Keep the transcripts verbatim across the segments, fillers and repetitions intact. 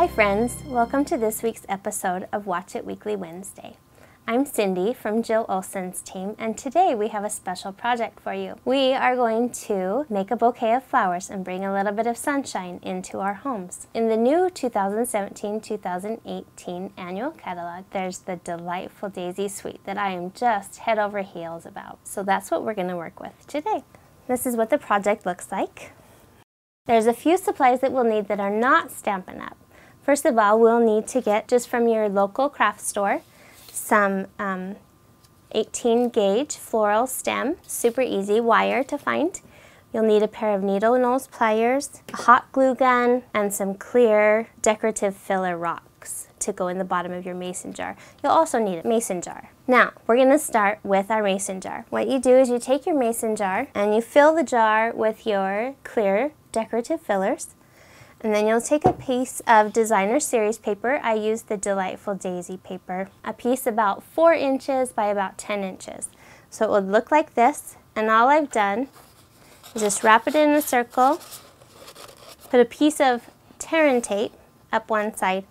Hi friends, welcome to this week's episode of Watch It Weekly Wednesday. I'm Cindy from Jill Olson's team, and today we have a special project for you. We are going to make a bouquet of flowers and bring a little bit of sunshine into our homes. In the new two thousand seventeen two thousand eighteen annual catalog, there's the Delightful Daisy Suite that I am just head over heels about. So that's what we're going to work with today. This is what the project looks like. There's a few supplies that we'll need that are not Stampin' Up! First of all, we'll need to get, just from your local craft store, some um, eighteen gauge floral stem, super easy wire to find. You'll need a pair of needle nose pliers, a hot glue gun, and some clear decorative filler rocks to go in the bottom of your mason jar. You'll also need a mason jar. Now, we're going to start with our mason jar. What you do is you take your mason jar and you fill the jar with your clear decorative fillers. And then you'll take a piece of designer series paper. I use the Delightful Daisy paper, a piece about four inches by about ten inches. So it would look like this, and all I've done is just wrap it in a circle, put a piece of Teran tape up one side,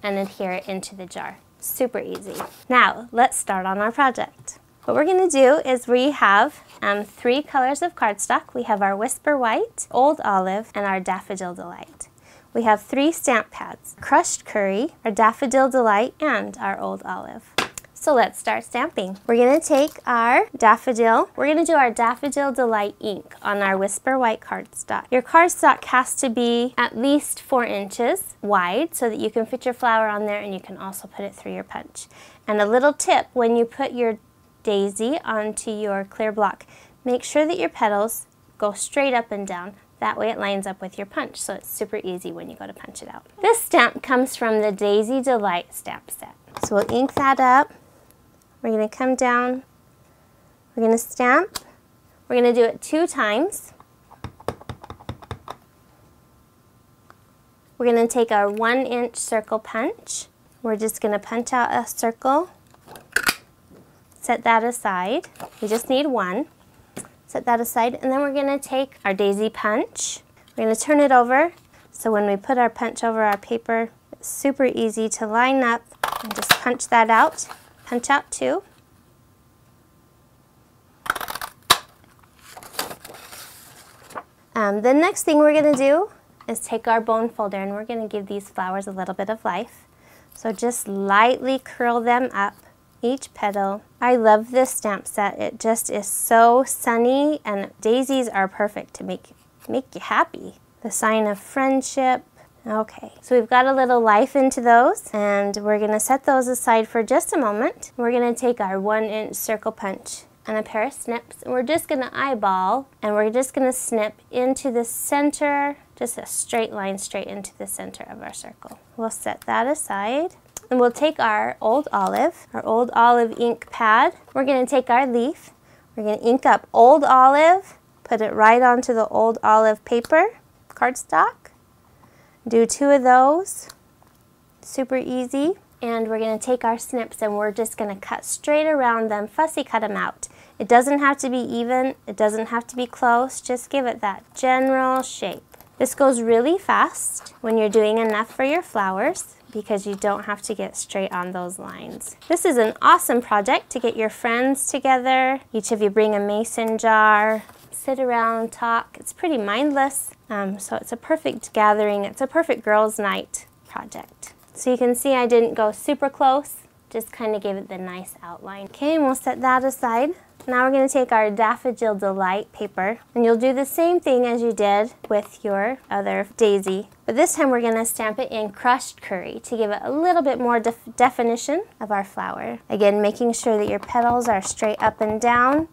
and adhere it into the jar. Super easy. Now, let's start on our project. What we're going to do is we have um, three colors of cardstock. We have our Whisper White, Old Olive, and our Daffodil Delight. We have three stamp pads, Crushed Curry, our Daffodil Delight, and our Old Olive. So let's start stamping. We're gonna take our Daffodil, we're gonna do our Daffodil Delight ink on our Whisper White cardstock. Your cardstock has to be at least four inches wide so that you can fit your flower on there, and you can also put it through your punch. And a little tip, when you put your daisy onto your clear block, make sure that your petals go straight up and down. That way it lines up with your punch, so it's super easy when you go to punch it out. This stamp comes from the Daisy Delight stamp set. So we'll ink that up. We're gonna come down, we're gonna stamp. We're gonna do it two times. We're gonna take our one inch circle punch. We're just gonna punch out a circle, set that aside. We just need one. Set that aside, and then we're gonna take our Daisy Punch. We're gonna turn it over, so when we put our punch over our paper, it's super easy to line up and just punch that out. Punch out two. Um, the next thing we're gonna do is take our bone folder, and we're gonna give these flowers a little bit of life. So just lightly curl them up, each petal. I love this stamp set. It just is so sunny, and daisies are perfect to make, make you happy. The sign of friendship. Okay, so we've got a little life into those, and we're gonna set those aside for just a moment. We're gonna take our one inch circle punch and a pair of snips, and we're just gonna eyeball, and we're just gonna snip into the center, just a straight line straight into the center of our circle. We'll set that aside. And we'll take our Old Olive, our Old Olive ink pad. We're gonna take our leaf, we're gonna ink up Old Olive, put it right onto the Old Olive paper, cardstock. Do two of those, super easy. And we're gonna take our snips, and we're just gonna cut straight around them, fussy cut them out. It doesn't have to be even, it doesn't have to be close, just give it that general shape. This goes really fast when you're doing enough for your flowers, because you don't have to get straight on those lines. This is an awesome project to get your friends together. Each of you bring a mason jar, sit around, talk. It's pretty mindless, um, so it's a perfect gathering. It's a perfect girls' night project. So you can see I didn't go super close, just kind of gave it the nice outline. Okay, and we'll set that aside. Now we're gonna take our Daffodil Delight paper, and you'll do the same thing as you did with your other daisy. But this time we're gonna stamp it in Crushed Curry to give it a little bit more def definition of our flower. Again, making sure that your petals are straight up and down,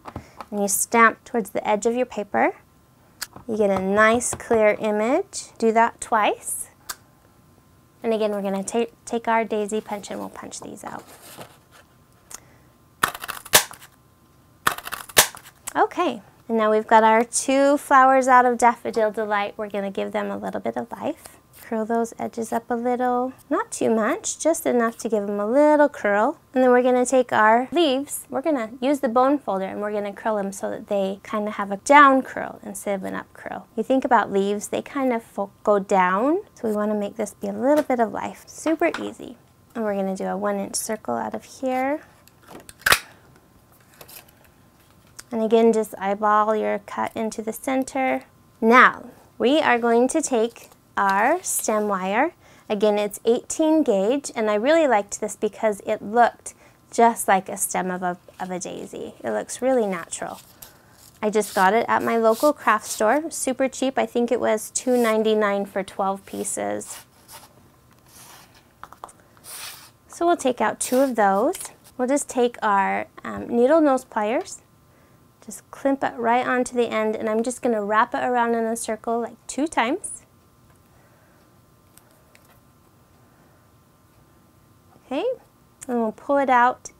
and you stamp towards the edge of your paper. You get a nice clear image. Do that twice. And again, we're gonna ta take our Daisy Punch, and we'll punch these out. Okay, and now we've got our two flowers out of Daffodil Delight. We're gonna give them a little bit of life. curl those edges up a little, not too much, just enough to give them a little curl. And then we're gonna take our leaves, we're gonna use the bone folder and we're gonna curl them so that they kind of have a down curl instead of an up curl. You think about leaves, they kind of go down, so we wanna make this be a little bit of life, super easy. And we're gonna do a one inch circle out of here. And again, just eyeball your cut into the center. Now, we are going to take our stem wire. Again, it's eighteen gauge, and I really liked this because it looked just like a stem of a, of a daisy. It looks really natural. I just got it at my local craft store, super cheap. I think it was two ninety-nine for twelve pieces. So we'll take out two of those. We'll just take our um, needle nose pliers. Just crimp it right onto the end, and I'm just going to wrap it around in a circle like two times. Okay, and we'll pull it out.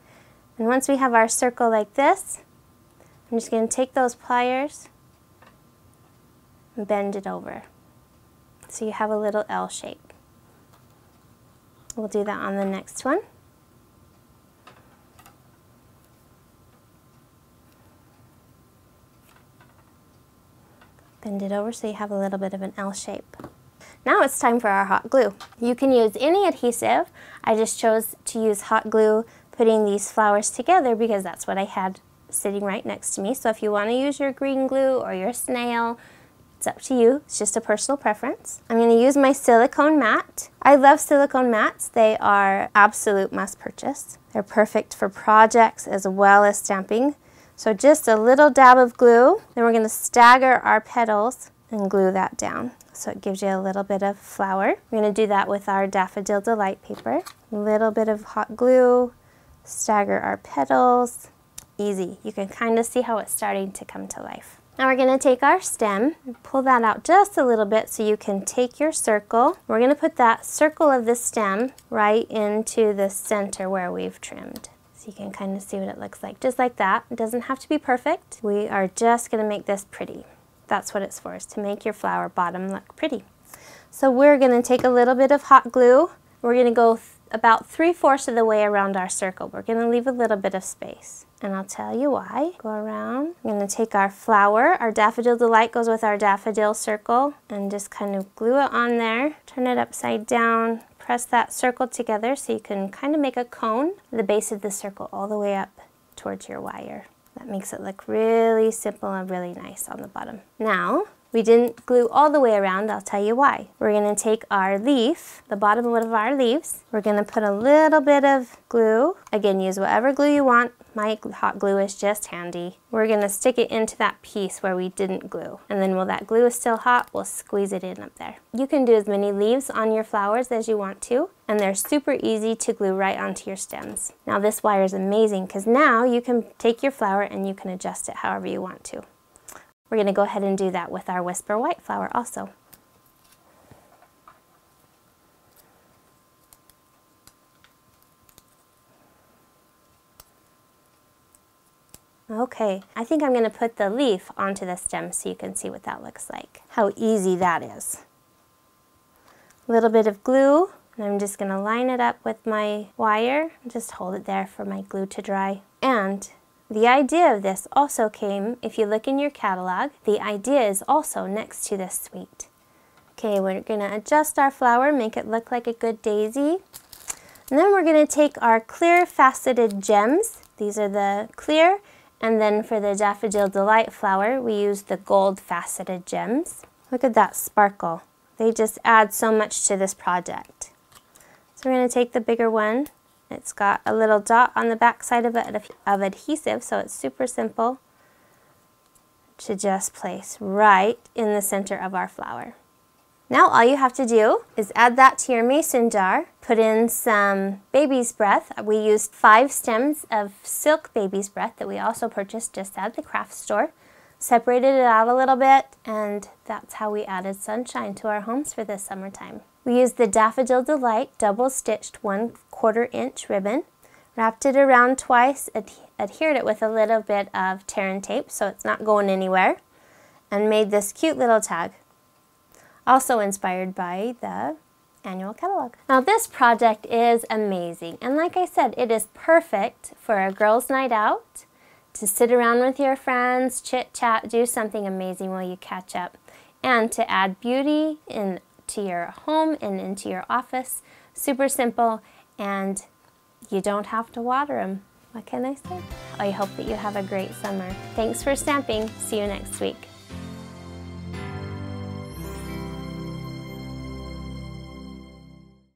And once we have our circle like this, I'm just going to take those pliers and bend it over. So you have a little L shape. We'll do that on the next one. Bend it over so you have a little bit of an L shape. Now it's time for our hot glue. You can use any adhesive. I just chose to use hot glue, putting these flowers together because that's what I had sitting right next to me. So if you want to use your green glue or your snail, it's up to you. It's just a personal preference. I'm going to use my silicone mat. I love silicone mats. They are absolute must purchase. They're perfect for projects as well as stamping. So just a little dab of glue, then we're going to stagger our petals and glue that down so it gives you a little bit of flower. We're going to do that with our Daffodil Delight paper. A little bit of hot glue, stagger our petals. Easy. You can kind of see how it's starting to come to life. Now we're going to take our stem and pull that out just a little bit so you can take your circle. We're going to put that circle of the stem right into the center where we've trimmed. So you can kind of see what it looks like, just like that. It doesn't have to be perfect. We are just going to make this pretty. That's what it's for, is to make your flower bottom look pretty. So we're going to take a little bit of hot glue. We're going to go th- about three-fourths of the way around our circle. We're going to leave a little bit of space, and I'll tell you why. Go around. We're going to take our flower. Our Daffodil Delight goes with our daffodil circle, and just kind of glue it on there. Turn it upside down. Press that circle together so you can kind of make a cone, the base of the circle all the way up towards your wire. That makes it look really simple and really nice on the bottom. Now, we didn't glue all the way around, I'll tell you why. We're gonna take our leaf, the bottom of our leaves, we're gonna put a little bit of glue. Again, use whatever glue you want. My hot glue is just handy. We're gonna stick it into that piece where we didn't glue. And then while that glue is still hot, we'll squeeze it in up there. You can do as many leaves on your flowers as you want to, and they're super easy to glue right onto your stems. Now this wire is amazing because now you can take your flower and you can adjust it however you want to. We're gonna go ahead and do that with our Whisper White flower also. Okay, I think I'm gonna put the leaf onto the stem so you can see what that looks like. How easy that is. A little bit of glue, and I'm just gonna line it up with my wire. Just hold it there for my glue to dry. And the idea of this also came, if you look in your catalog, the idea is also next to this suite. Okay, we're gonna adjust our flower, make it look like a good daisy. And then we're gonna take our Clear Faceted Gems. These are the clear. And then for the Daffodil Delight flower, we use the Gold Faceted Gems. Look at that sparkle. They just add so much to this project. So we're going to take the bigger one. It's got a little dot on the back side of it of adhesive, so it's super simple to just place right in the center of our flower. Now all you have to do is add that to your mason jar, put in some baby's breath. We used five stems of silk baby's breath that we also purchased just at the craft store. Separated it out a little bit, and that's how we added sunshine to our homes for this summertime. We used the Daffodil Delight double stitched one quarter inch ribbon, wrapped it around twice, ad adhered it with a little bit of tear and tape so it's not going anywhere, and made this cute little tag. Also inspired by the annual catalog. Now this project is amazing, and like I said, it is perfect for a girls' night out, to sit around with your friends, chit chat, do something amazing while you catch up, and to add beauty into your home and into your office. Super simple, and you don't have to water them. What can I say? I hope that you have a great summer. Thanks for stamping. See you next week.